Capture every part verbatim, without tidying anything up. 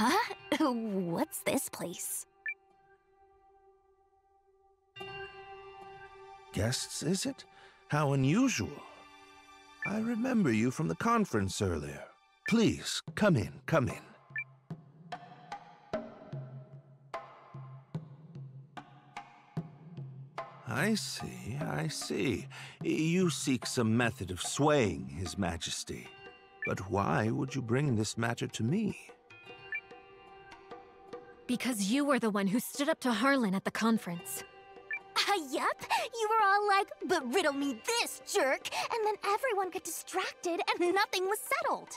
Huh? What's this place? Guests, is it? How unusual. I remember you from the conference earlier. Please, come in, come in. I see, I see. You seek some method of swaying His Majesty. But why would you bring this matter to me? Because you were the one who stood up to Harlan at the conference. Ah, uh, yep. You were all like, but riddle me this, jerk! And then everyone got distracted and nothing was settled.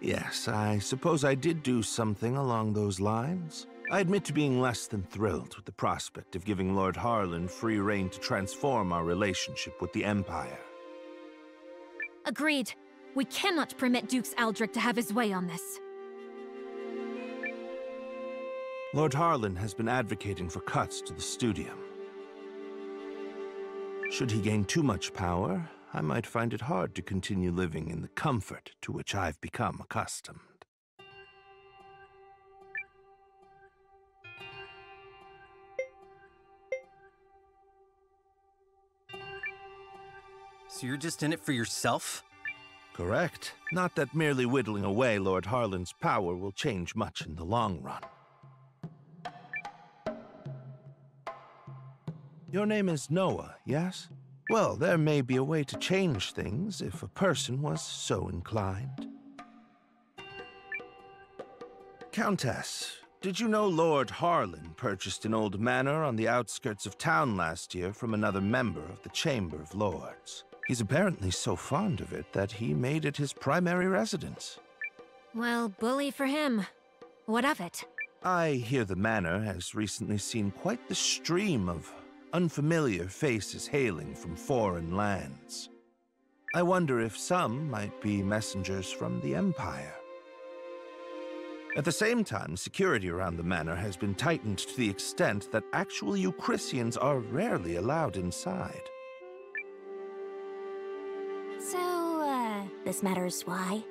Yes, I suppose I did do something along those lines. I admit to being less than thrilled with the prospect of giving Lord Harlan free rein to transform our relationship with the Empire. Agreed. We cannot permit Dukes Aldrich to have his way on this. Lord Harlan has been advocating for cuts to the studium. Should he gain too much power, I might find it hard to continue living in the comfort to which I've become accustomed. So you're just in it for yourself? Correct. Not that merely whittling away Lord Harlan's power will change much in the long run. Your name is Noah, yes? Well, there may be a way to change things if a person was so inclined. Countess, did you know Lord Harlan purchased an old manor on the outskirts of town last year from another member of the Chamber of Lords? He's apparently so fond of it that he made it his primary residence. Well, bully for him. What of it? I hear the manor has recently seen quite the stream of unfamiliar faces hailing from foreign lands. I wonder if some might be messengers from the Empire. At the same time, security around the manor has been tightened to the extent that actual Eucrissians are rarely allowed inside. So, uh, this matters why?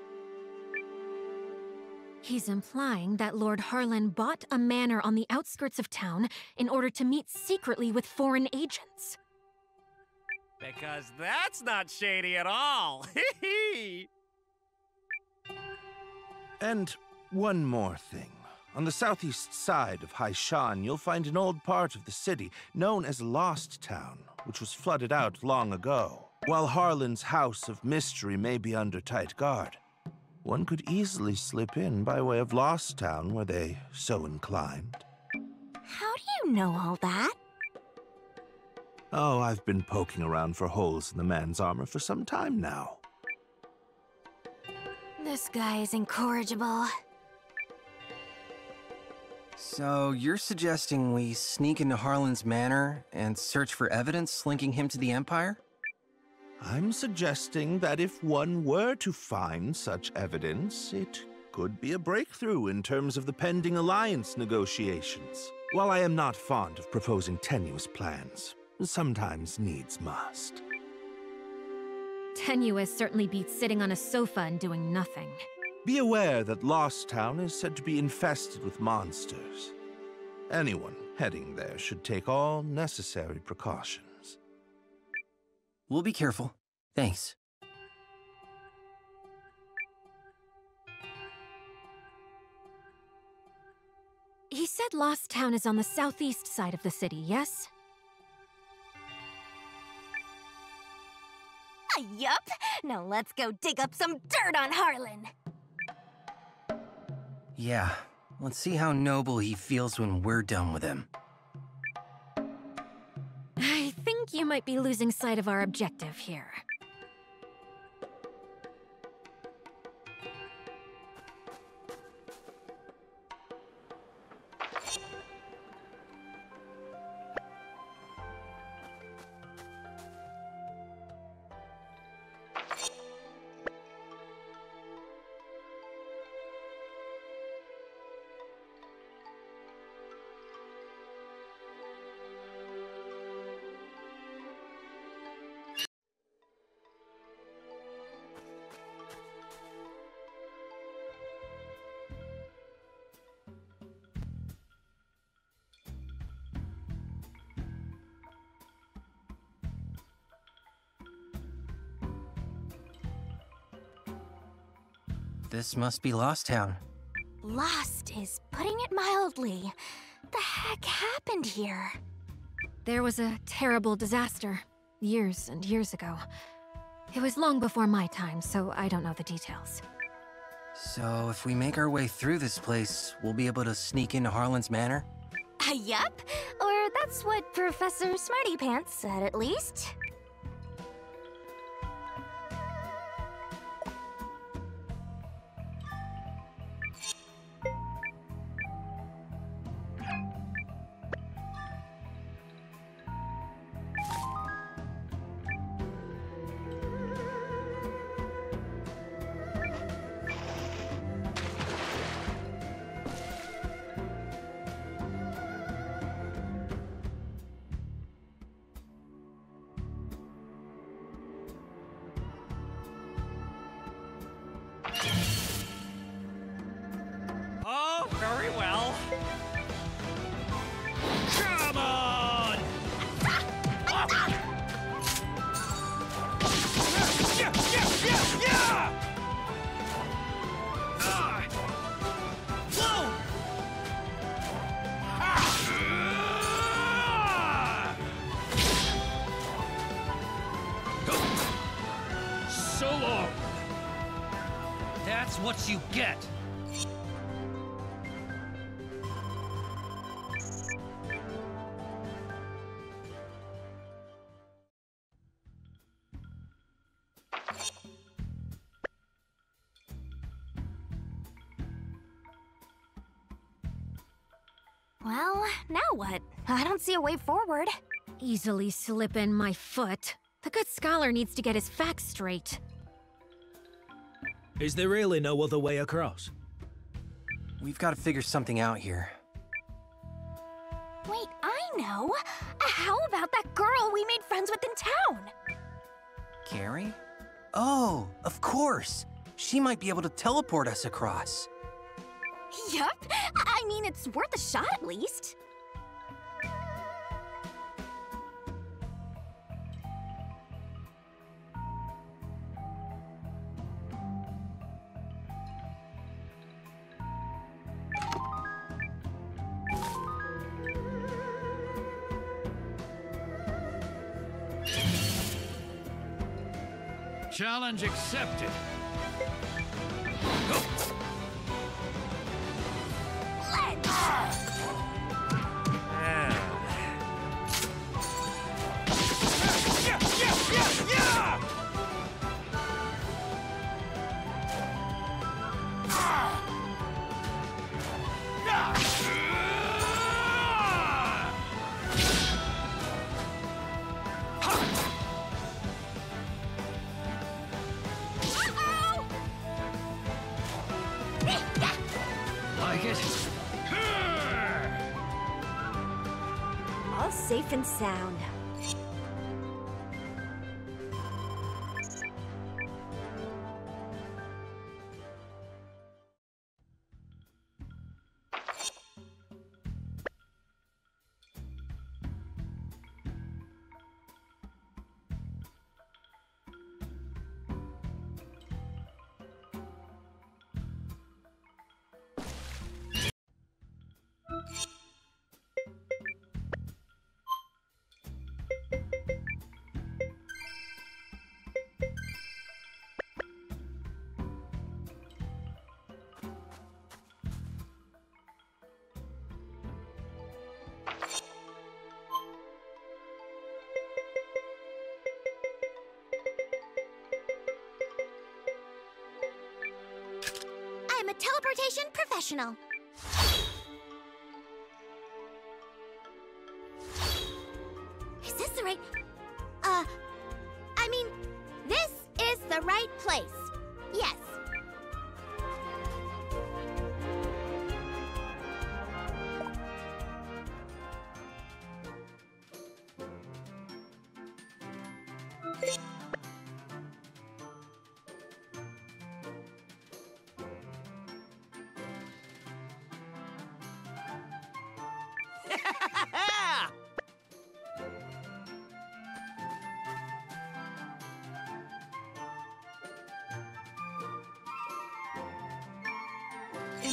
He's implying that Lord Harlan bought a manor on the outskirts of town in order to meet secretly with foreign agents. Because that's not shady at all! Hee hee! And one more thing. On the southeast side of Haishan, you'll find an old part of the city known as Lost Town, which was flooded out long ago. While Harlan's House of Mystery may be under tight guard, one could easily slip in by way of Lost Town were they so inclined. How do you know all that? Oh, I've been poking around for holes in the man's armor for some time now. This guy is incorrigible. So, you're suggesting we sneak into Harlan's manor and search for evidence linking him to the Empire? I'm suggesting that if one were to find such evidence, it could be a breakthrough in terms of the pending alliance negotiations. While I am not fond of proposing tenuous plans, sometimes needs must. Tenuous certainly beats sitting on a sofa and doing nothing. Be aware that Lost Town is said to be infested with monsters. Anyone heading there should take all necessary precautions. We'll be careful. Thanks. He said Lost Town is on the southeast side of the city, yes? Uh, yup. Now let's go dig up some dirt on Harlan. Yeah, let's see how noble he feels when we're done with him. I think you might be losing sight of our objective here. This must be Lost Town. Lost is putting it mildly. What the heck happened here? There was a terrible disaster years and years ago. It was long before my time, so I don't know the details. So if we make our way through this place, we'll be able to sneak into Harlan's manor? Uh, yep. Or that's what Professor Smarty Pants said, at least. What you get. Well, now what? I don't see a way forward. Easily slip in my foot. The good scholar needs to get his facts straight. Is there really no other way across? We've got to figure something out here. Wait, I know! How about that girl we made friends with in town? Carrie? Oh, of course! She might be able to teleport us across. Yup! I mean, it's worth a shot at least. Challenge accepted. Go. Let's. Yeah. Yeah, yeah, yeah, yeah. Safe and sound. I'm a teleportation professional. Is this the right... Uh... I mean, this is the right place. Yes.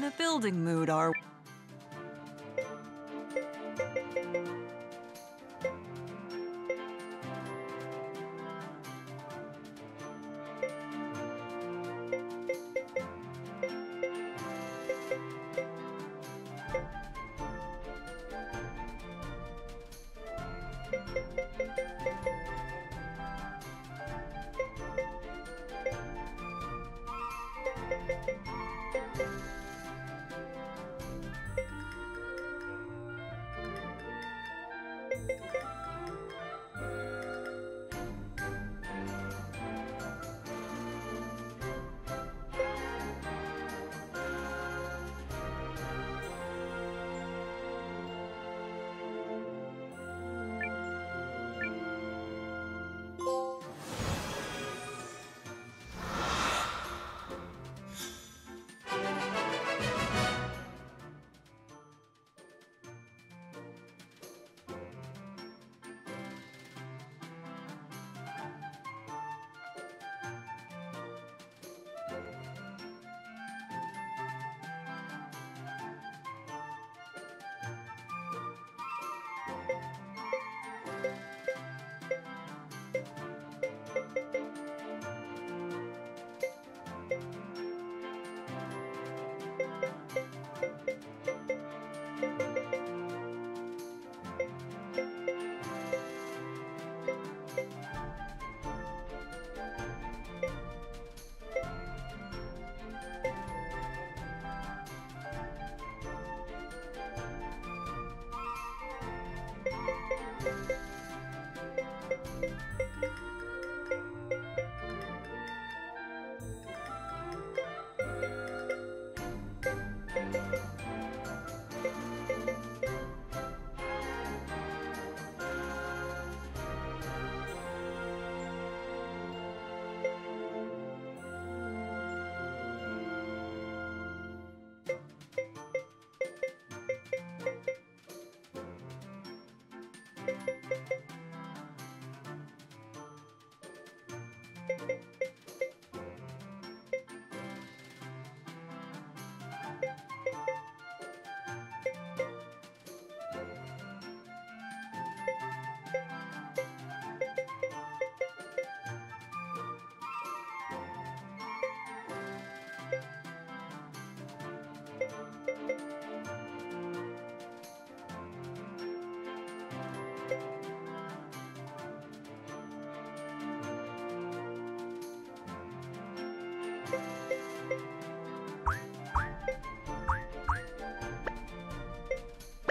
in a building mood, are we?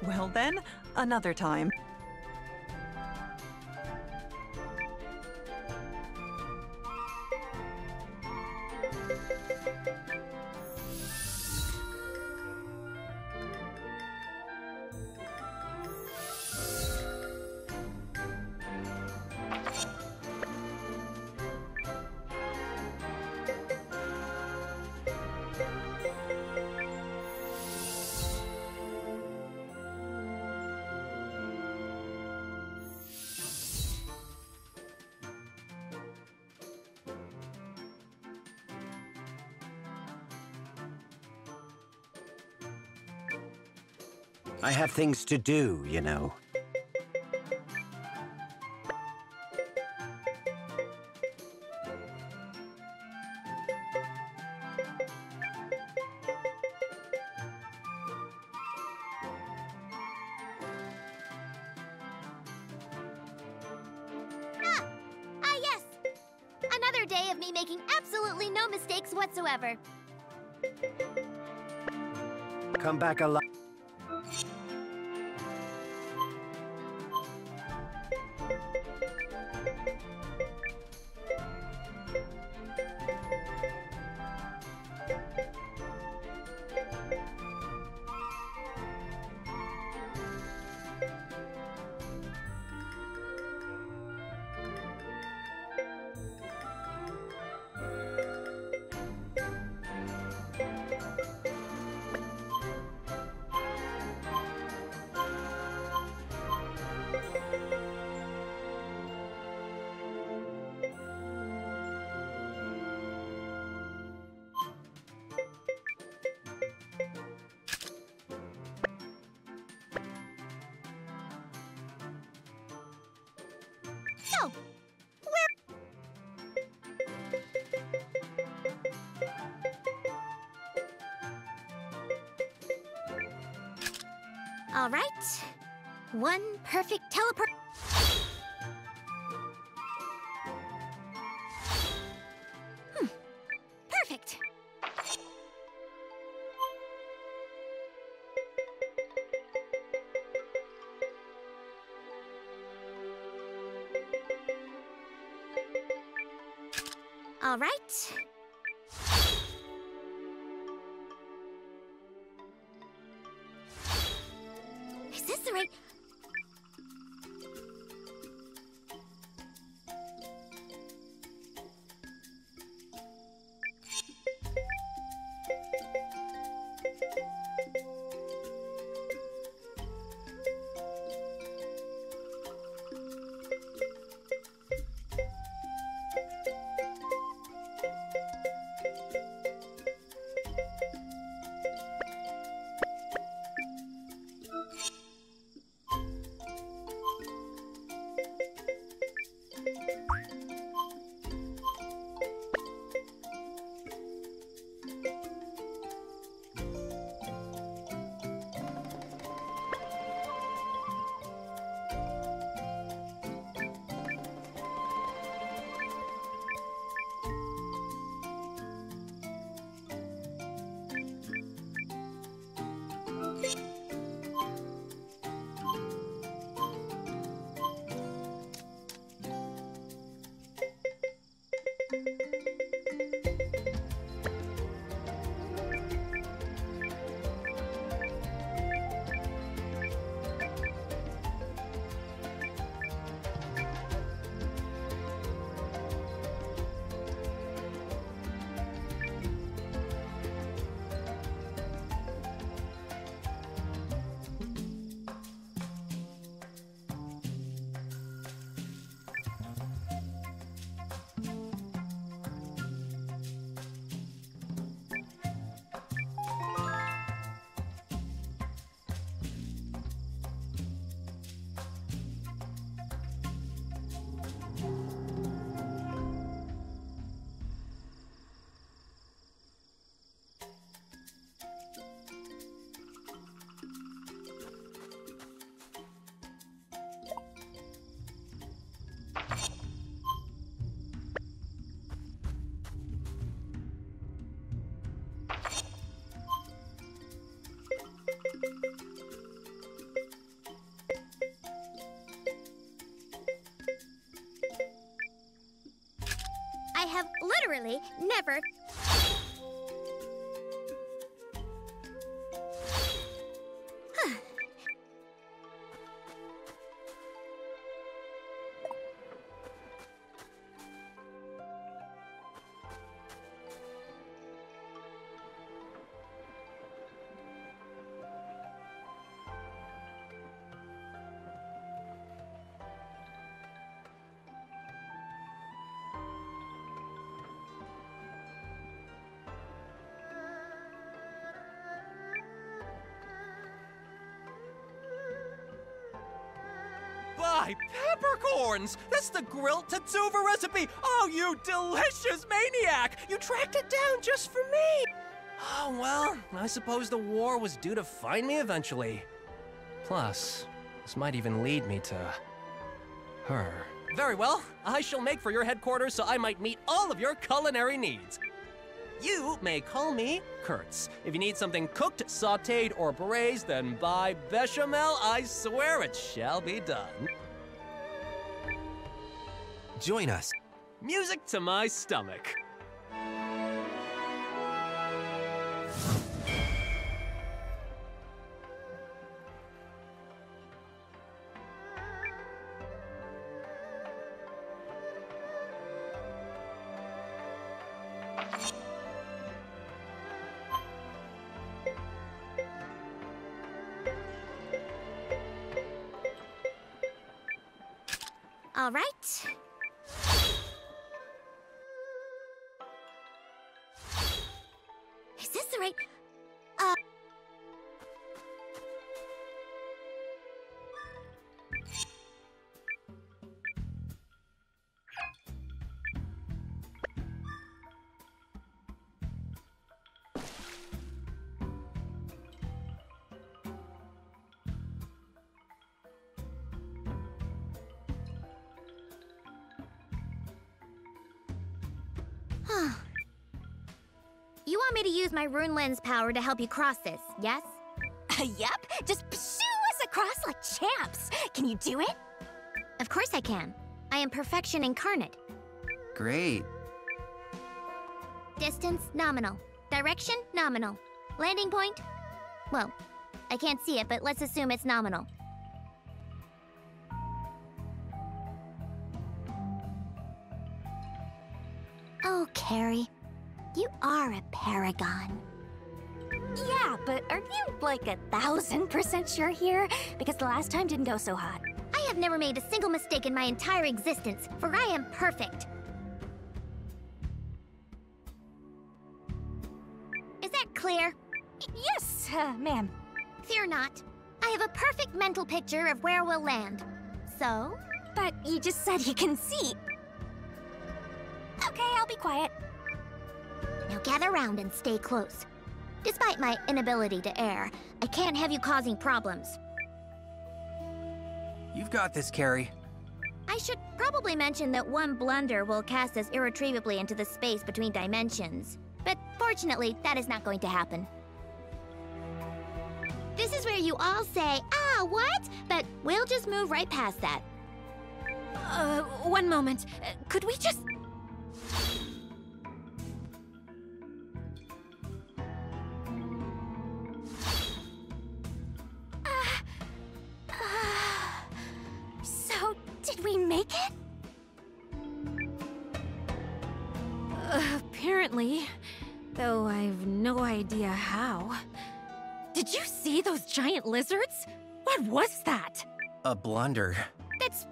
Well then, another time. I have things to do, you know. Ah! Ah, yes! Another day of me making absolutely no mistakes whatsoever. Come back alive. All right. One perfect teleport. Hmm. Perfect. All right. Is this the right? I have literally never... Peppercorns! That's the grilled Tetsuva recipe! Oh, you delicious maniac! You tracked it down just for me! Oh, well, I suppose the war was due to find me eventually. Plus, this might even lead me to... her. Very well. I shall make for your headquarters so I might meet all of your culinary needs. You may call me Kurtz. If you need something cooked, sautéed, or braised, then by bechamel, I swear it shall be done. Join us. Music to my stomach. All right. You want me to use my rune lens power to help you cross this, yes? Uh, yep, just pursue us across like champs. Can you do it? Of course I can. I am perfection incarnate. Great. Distance, nominal. Direction, nominal. Landing point? Well, I can't see it, but let's assume it's nominal. Oh, Carrie. You are a paragon. Yeah, but are you like a thousand percent sure here? Because the last time didn't go so hot. I have never made a single mistake in my entire existence, for I am perfect. Is that clear? Yes, uh, ma'am. Fear not. I have a perfect mental picture of where we'll land. So? But you just said you can see. Okay, I'll be quiet. Now gather round and stay close. Despite my inability to err, I can't have you causing problems. You've got this, Carrie. I should probably mention that one blunder will cast us irretrievably into the space between dimensions. But fortunately, that is not going to happen. This is where you all say, ah, what? But we'll just move right past that. Uh, one moment. Uh, could we just... Did we make it? Uh, apparently, though I've no idea how. Did you see those giant lizards? What was that? A blunder. That's...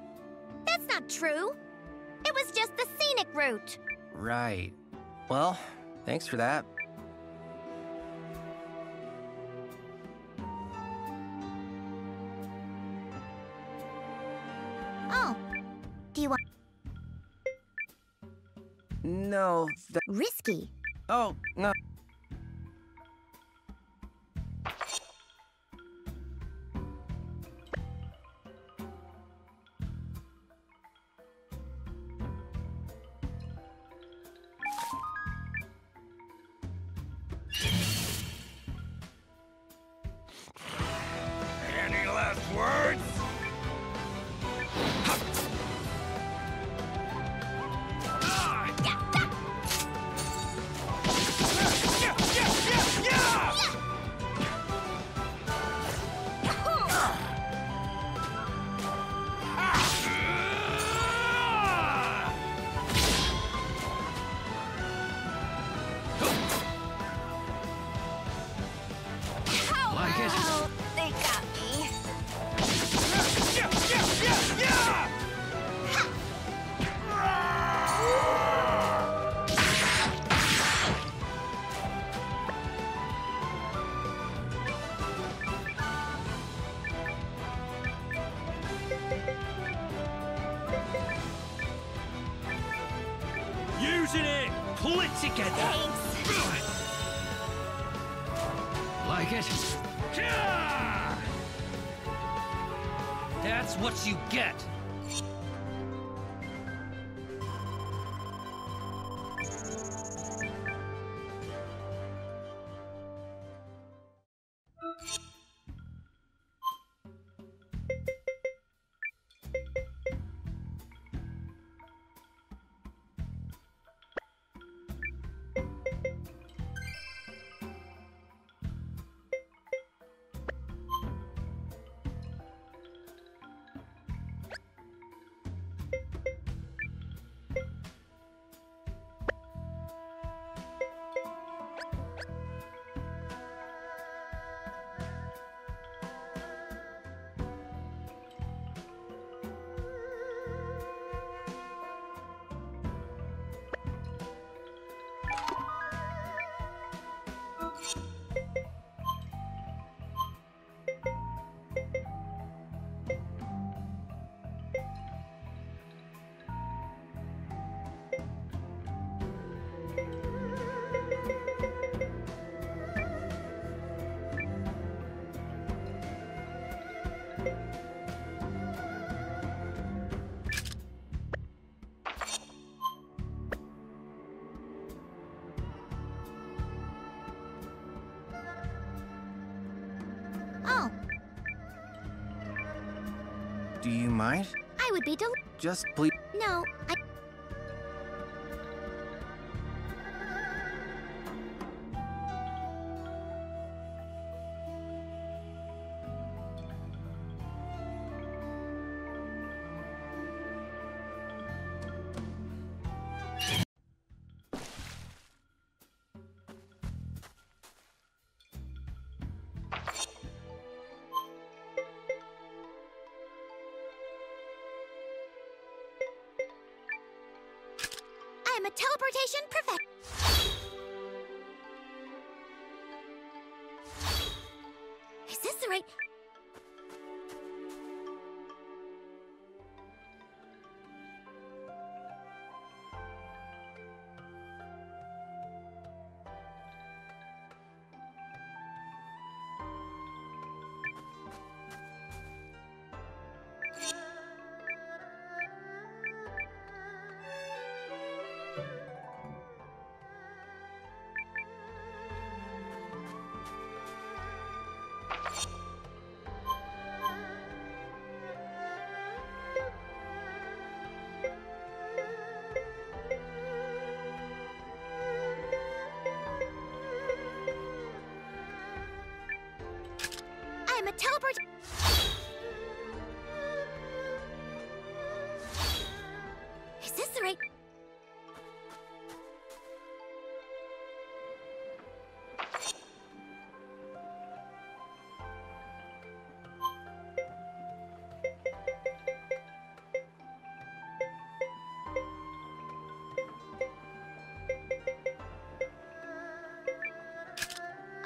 that's not true. It was just the scenic route. Right. Well, thanks for that. Oh, do you want... No, that... Risky. Oh, no. Any last words? Do you mind? I would be del- Just please- No, I- Teleportation perfect. Is this the right? Teleport. Is this the right?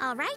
All right.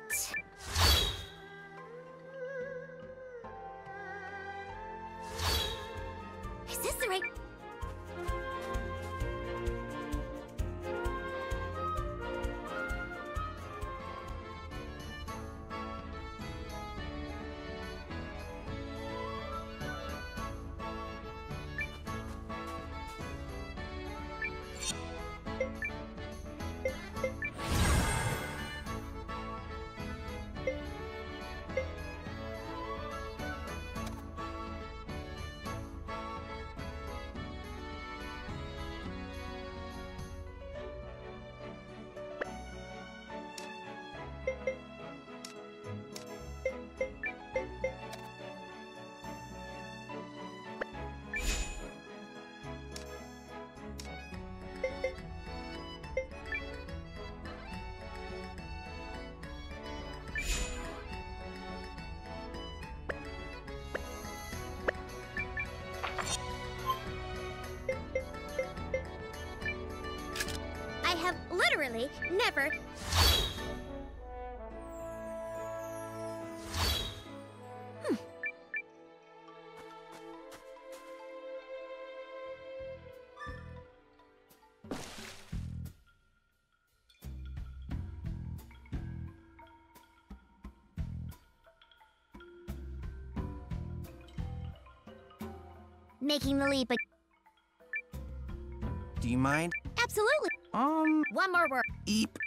Literally, never. Hmm. Making the leap. Do you mind? Absolutely. Um, one more word. Eep.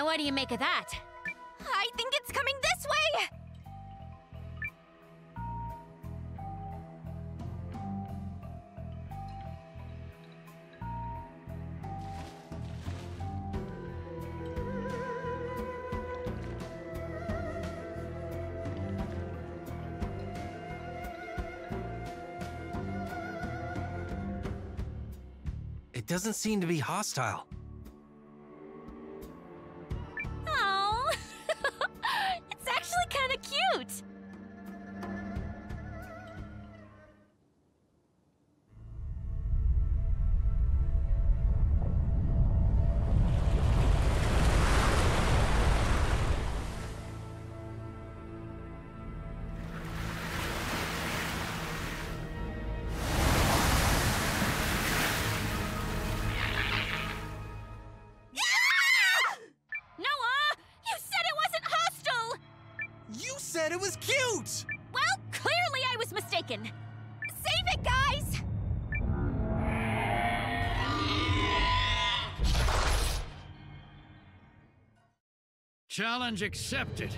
Now what do you make of that? I think it's coming this way! It doesn't seem to be hostile. Oh, it's actually kind of cute. Challenge accepted.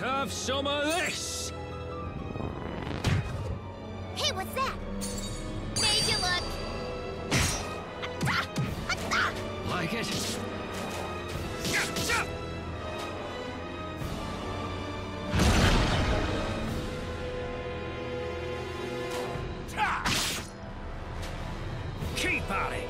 Have some of this! Hey, what's that? Made you look! Like it? Keep at it!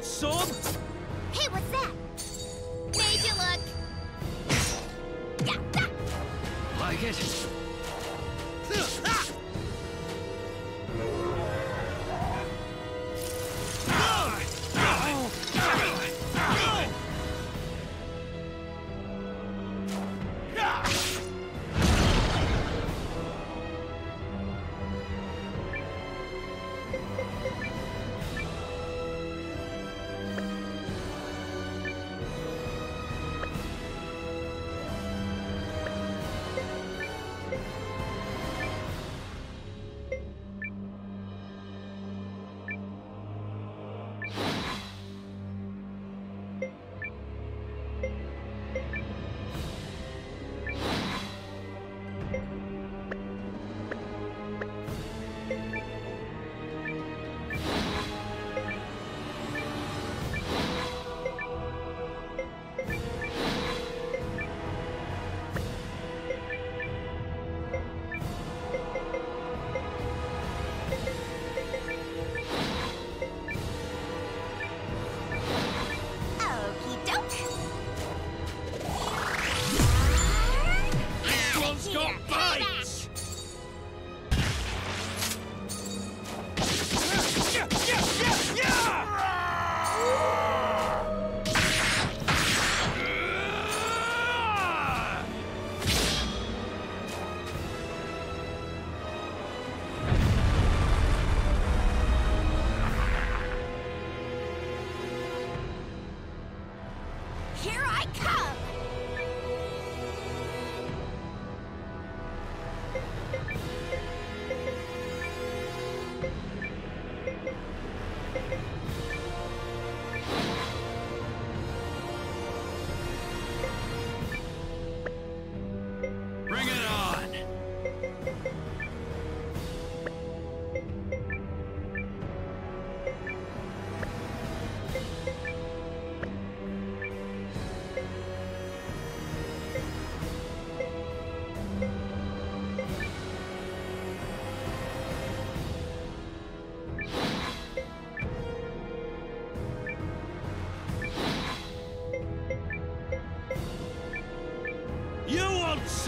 Some? Hey, what's that? Made you look. Like it?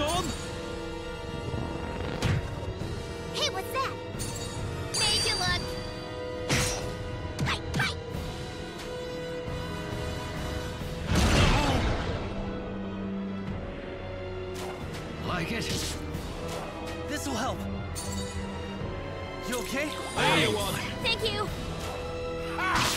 lights on? Hey, what's that? Made you look. Right, right. Oh. Like it? This will help. You okay? There you are. Thank you. Ah.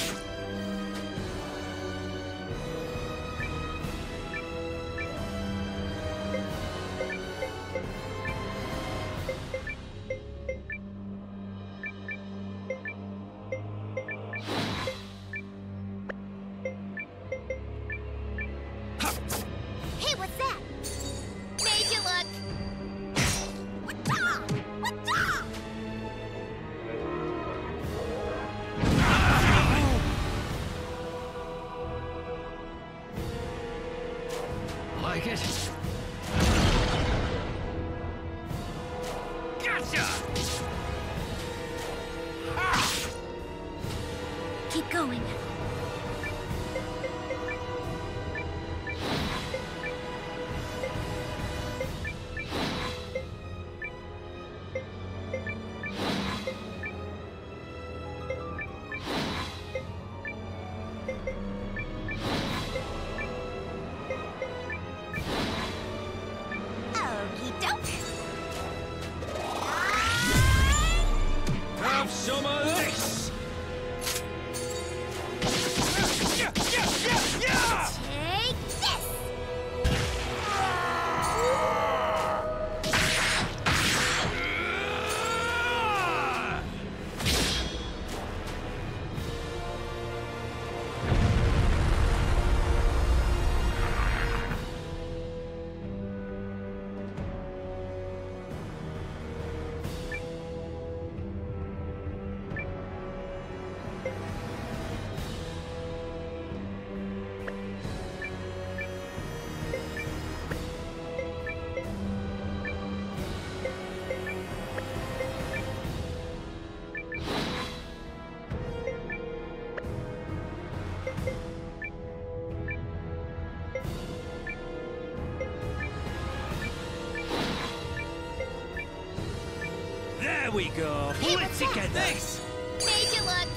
We go. Hey, let's get this. Made you look.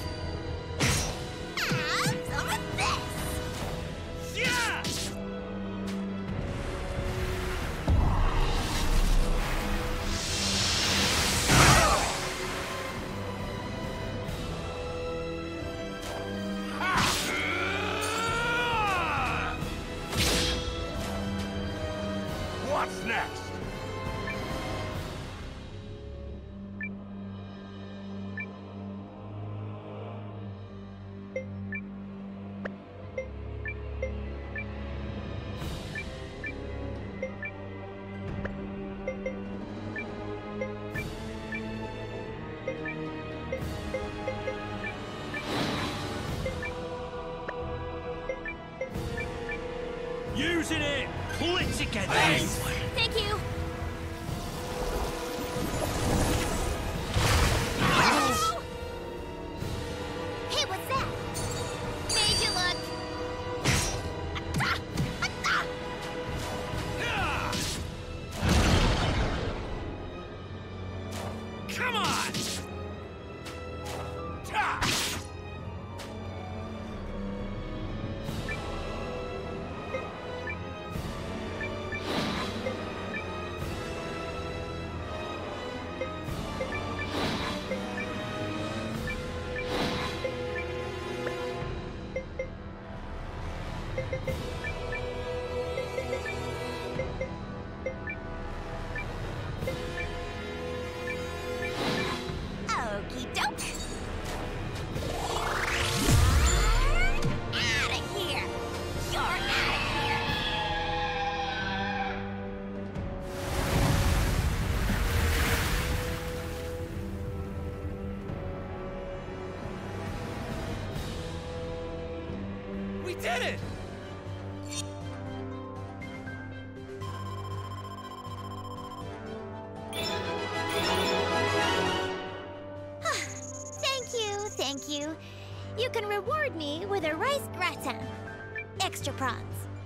Ah, some of this. Yeah. What's next? Using it! Pull it together! Thanks. Thank you! Hello. Hey, what's that? Made you look! Come on! Did it! Thank you, thank you. You can reward me with a rice gratin. Extra prawns.